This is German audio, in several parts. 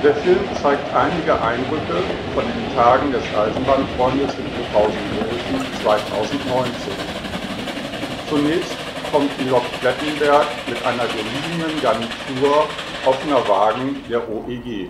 Der Film zeigt einige Eindrücke von den Tagen des Eisenbahnfreundes in Bruchhausen-Vilsen 2019. Zunächst kommt die Lok Plettenberg mit einer geliehenen Garnitur offener Wagen der OEG.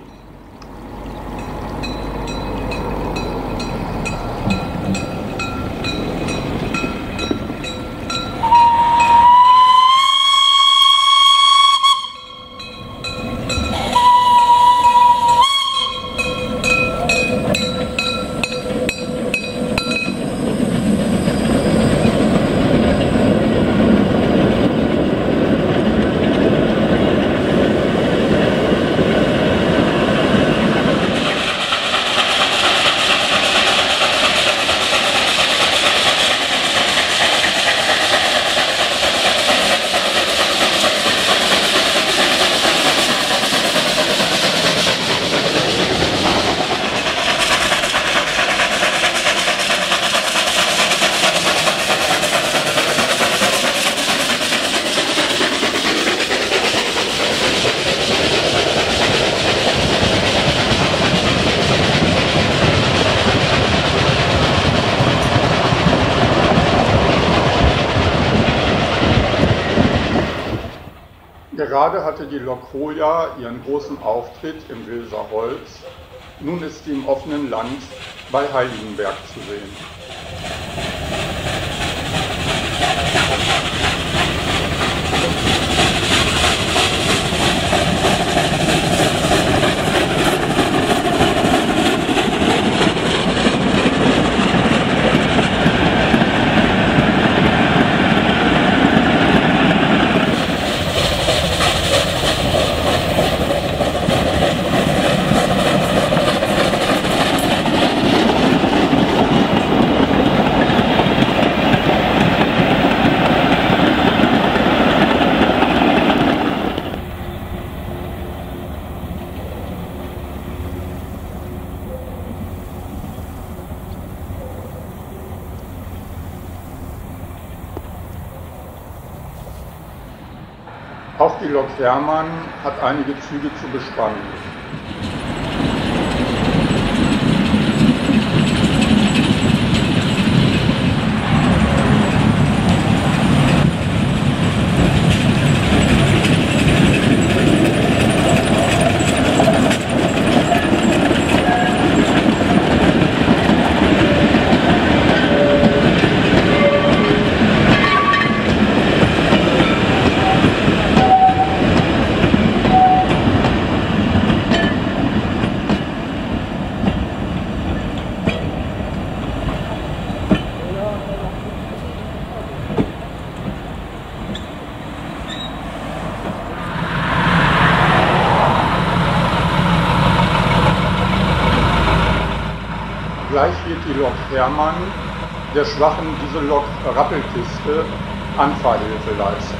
Gerade hatte die Lokroja ihren großen Auftritt im Wilser Holz, nun ist sie im offenen Land bei Heiligenberg zu sehen. Auch die Lok Hermann hat einige Züge zu bespannen. Gleich wird die Lok Hermann der schwachen Diesellok-Rappelkiste Anfahrhilfe leisten.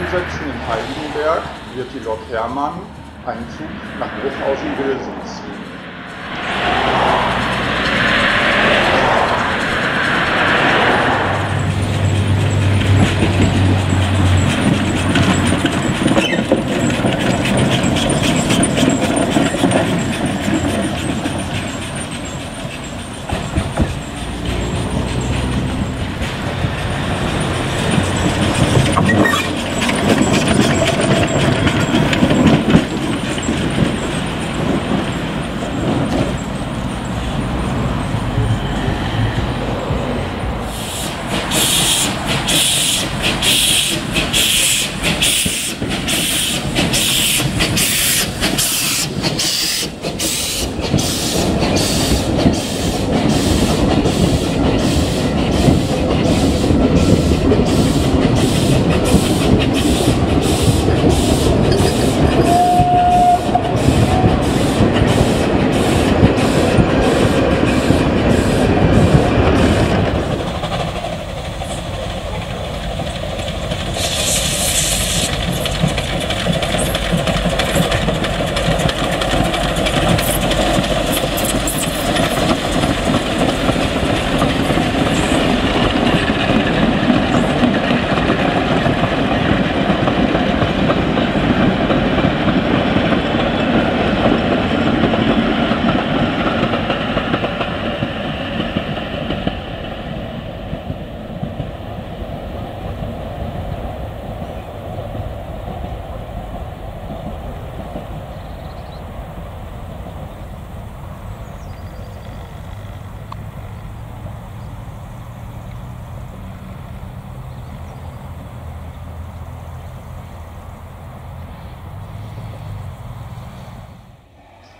Umsetzen in Heidenberg wird die Lok Hermann einen Zug nach Bruchhausen-Vilsen ziehen.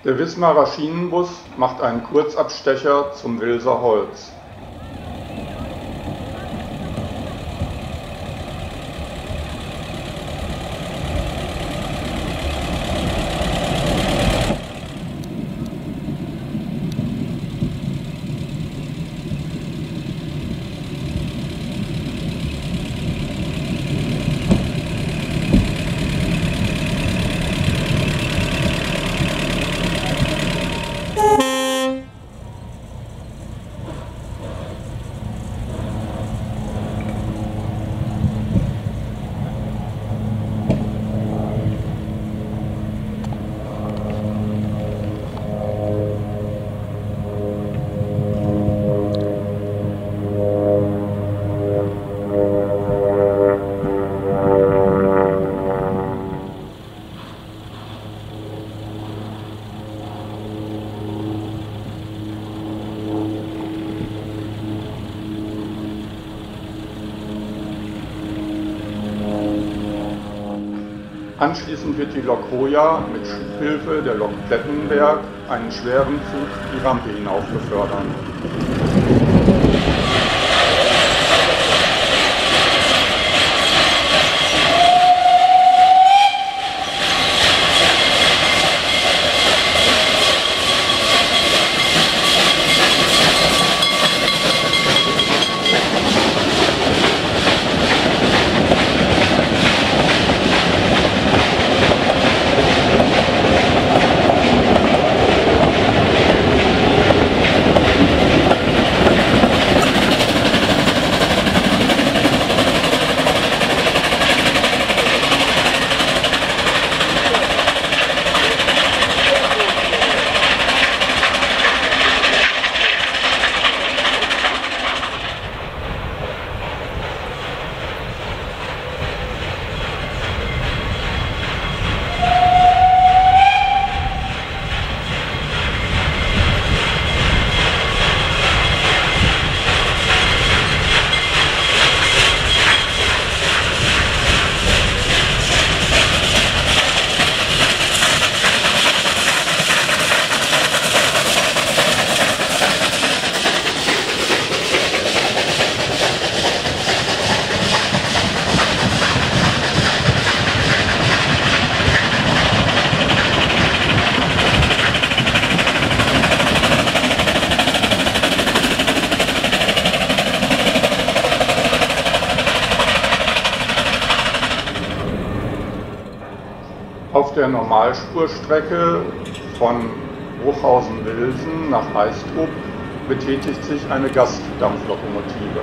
Der Wismarer Schienenbus macht einen Kurzabstecher zum Wilser Holz. Anschließend wird die Lok Hoya mit Schubhilfe der Lok Plettenberg einen schweren Zug die Rampe hinauf befördern. der Normalspurstrecke von Bruchhausen-Vilsen nach Eistrup betätigt sich eine Gastdampflokomotive.